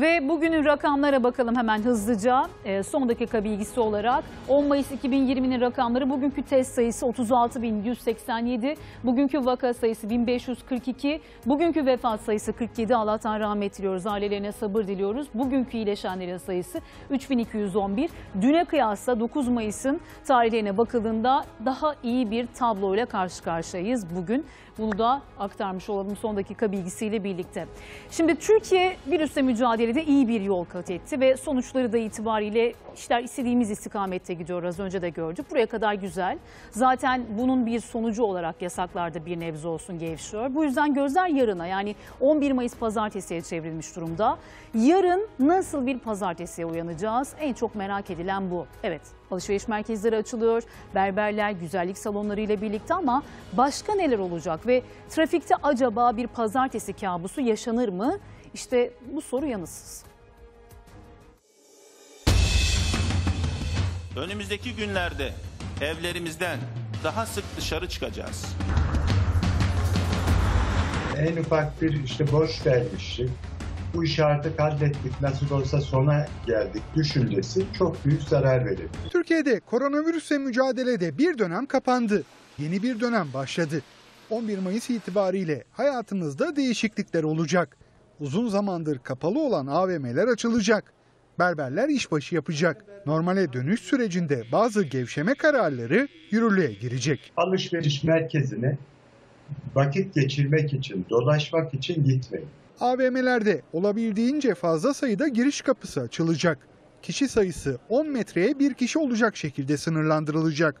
Ve bugünün rakamlara bakalım hemen hızlıca. Son dakika bilgisi olarak 10 Mayıs 2020'nin rakamları: bugünkü test sayısı 36.187, bugünkü vaka sayısı 1542, bugünkü vefat sayısı 47. Allah'tan rahmet diliyoruz, ailelerine sabır diliyoruz. Bugünkü iyileşenlerin sayısı 3211. Düne kıyasla 9 Mayıs'ın tarihlerine bakıldığında daha iyi bir tabloyla karşı karşıyayız bugün. Bunu da aktarmış olalım son dakika bilgisiyle birlikte. Şimdi Türkiye virüsle mücadelede iyi bir yol kat etti ve sonuçları da itibariyle işler istediğimiz istikamette gidiyor, az önce de gördük. Buraya kadar güzel. Zaten bunun bir sonucu olarak yasaklarda bir nebze olsun gevşiyor. Bu yüzden gözler yarına, yani 11 Mayıs pazartesiye çevrilmiş durumda. Yarın nasıl bir pazartesiye uyanacağız? En çok merak edilen bu. Evet, alışveriş merkezleri açılıyor, berberler, güzellik salonlarıyla birlikte, ama başka neler olacak ve trafikte acaba bir pazartesi kabusu yaşanır mı? İşte bu soru yanıtsız. Önümüzdeki günlerde evlerimizden daha sık dışarı çıkacağız. En ufak bir borç vermişim, bu işi artık hallettik, nasıl olsa sona geldik düşüncesi çok büyük zarar verir. Türkiye'de koronavirüsle mücadelede bir dönem kapandı. Yeni bir dönem başladı. 11 Mayıs itibariyle hayatımızda değişiklikler olacak. Uzun zamandır kapalı olan AVM'ler açılacak. Berberler işbaşı yapacak. Normale dönüş sürecinde bazı gevşeme kararları yürürlüğe girecek. Alışveriş merkezine vakit geçirmek için, dolaşmak için gitmeyin. AVM'lerde olabildiğince fazla sayıda giriş kapısı açılacak. Kişi sayısı 10 metreye bir kişi olacak şekilde sınırlandırılacak.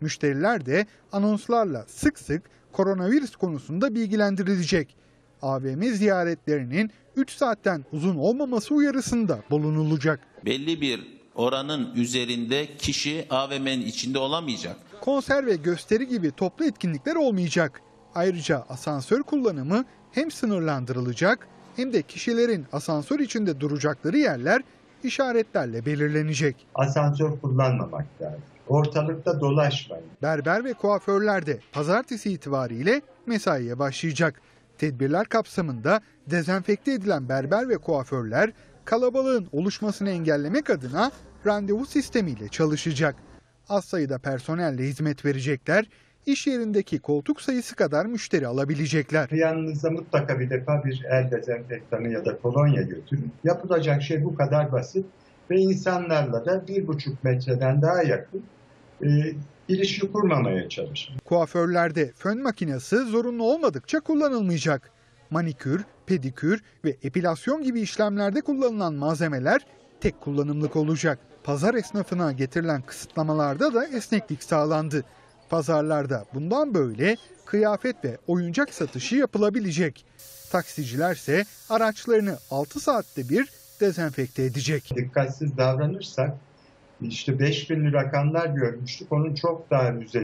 Müşteriler de anonslarla sık sık koronavirüs konusunda bilgilendirilecek. AVM ziyaretlerinin 3 saatten uzun olmaması uyarısında bulunulacak. Belli bir oranın üzerinde kişi AVM'nin içinde olamayacak. Konser ve gösteri gibi toplu etkinlikler olmayacak. Ayrıca asansör kullanımı hem sınırlandırılacak hem de kişilerin asansör içinde duracakları yerler işaretlerle belirlenecek. Asansör kullanmamak lazım. Ortalıkta dolaşmayın. Berber ve kuaförler de pazartesi itibariyle mesaiye başlayacak. Tedbirler kapsamında dezenfekte edilen berber ve kuaförler kalabalığın oluşmasını engellemek adına randevu sistemiyle çalışacak. Az sayıda personelle hizmet verecekler. İş yerindeki koltuk sayısı kadar müşteri alabilecekler. Yanınıza mutlaka bir defa bir el dezenfektanı ya da kolonya götürün. Yapılacak şey bu kadar basit ve insanlarla da 1,5 metreden daha yakın ilişki kurmamaya çalışın. Kuaförlerde fön makinesi zorunlu olmadıkça kullanılmayacak. Manikür, pedikür ve epilasyon gibi işlemlerde kullanılan malzemeler tek kullanımlık olacak. Pazar esnafına getirilen kısıtlamalarda da esneklik sağlandı. Pazarlarda bundan böyle kıyafet ve oyuncak satışı yapılabilecek. Taksicilerse araçlarını 6 saatte bir dezenfekte edecek. Dikkatsiz davranırsak 5.000'li rakamlar görmüştük, onun çok daha üzerinde.